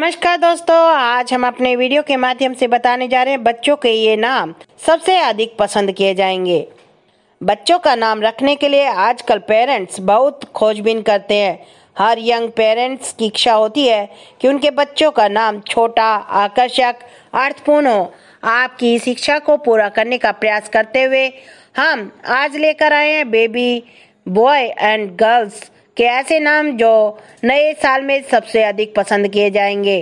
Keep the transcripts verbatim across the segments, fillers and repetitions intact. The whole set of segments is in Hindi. नमस्कार दोस्तों, आज हम अपने वीडियो के माध्यम से बताने जा रहे हैं बच्चों के ये नाम सबसे अधिक पसंद किए जाएंगे। बच्चों का नाम रखने के लिए आजकल पेरेंट्स बहुत खोजबीन करते हैं। हर यंग पेरेंट्स की इच्छा होती है कि उनके बच्चों का नाम छोटा, आकर्षक, अर्थपूर्ण हो। आपकी इस इच्छा को पूरा करने का प्रयास करते हुए हम आज लेकर आए हैं बेबी बॉय एंड गर्ल्स के ऐसे नाम जो नए साल में सबसे अधिक पसंद किए जाएंगे।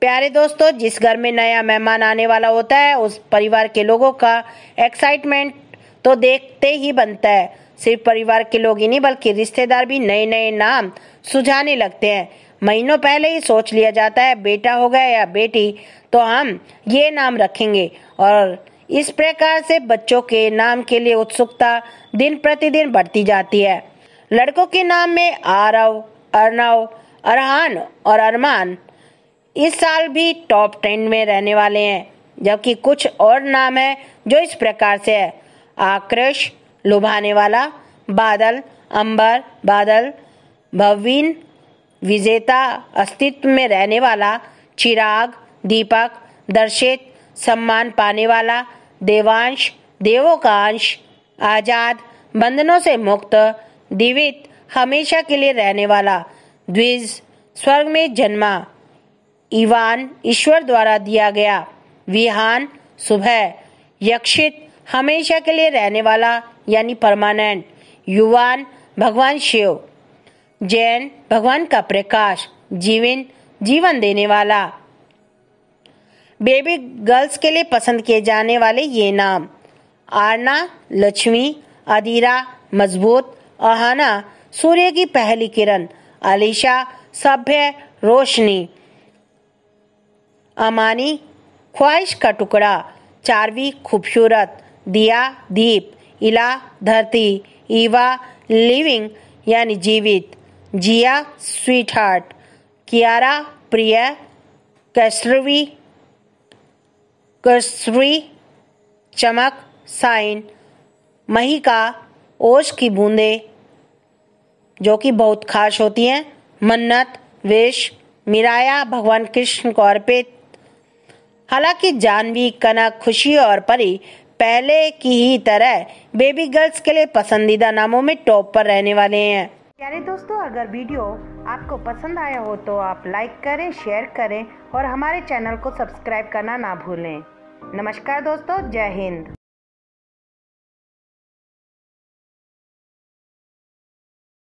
प्यारे दोस्तों, जिस घर में नया मेहमान आने वाला होता है उस परिवार के लोगों का एक्साइटमेंट तो देखते ही बनता है। सिर्फ परिवार के लोग ही नहीं बल्कि रिश्तेदार भी नए नए नाम सुझाने लगते हैं। महीनों पहले ही सोच लिया जाता है बेटा होगा या बेटी तो हम ये नाम रखेंगे, और इस प्रकार से बच्चों के नाम के लिए उत्सुकता दिन प्रतिदिन बढ़ती जाती है। लड़कों के नाम में आरव, अर्णव, अरहान और अरमान इस साल भी टॉप टेन में रहने वाले हैं, जबकि कुछ और नाम हैं जो इस प्रकार से है: आक्रोश, लुभाने वाला, बादल, अंबर, बादल, भवीन, विजेता, अस्तित्व में रहने वाला, चिराग, दीपक, दर्शित, सम्मान पाने वाला, देवांश, देवों का अंश, आजाद, बंधनों से मुक्त, दिवित, हमेशा के लिए रहने वाला, द्विज, स्वर्ग में जन्मा, इवान, ईश्वर द्वारा दिया गया, विहान, सुबह, यक्षित, हमेशा के लिए रहने वाला यानी परमानेंट, युवान, भगवान शिव, जैन, भगवान का प्रकाश, जीवन, जीवन देने वाला। बेबी गर्ल्स के लिए पसंद किए जाने वाले ये नाम: आरना, लक्ष्मी, अदीरा, मजबूत, अहाना, सूर्य की पहली किरण, अलीशा, सभ्य, रोशनी, अमानी, ख्वाहिश का टुकड़ा, चारवी, खूबसूरत, दिया, दीप, इला, धरती, ईवा, लिविंग यानी जीवित, जिया, स्वीट हार्ट, कियारा, प्रिय, कैसरवी, कसरी, चमक, साइन, महिका, ओश की बूंदें जो कि बहुत खास होती हैं, मन्नत, वेश, मिराया, भगवान कृष्ण को अर्पित। हालांकि जानवी, कनक, खुशी और परी पहले की ही तरह बेबी गर्ल्स के लिए पसंदीदा नामों में टॉप पर रहने वाले हैं। प्यारे दोस्तों, अगर वीडियो आपको पसंद आया हो तो आप लाइक करें, शेयर करें और हमारे चैनल को सब्सक्राइब करना ना भूलें। नमस्कार दोस्तों, जय हिंद।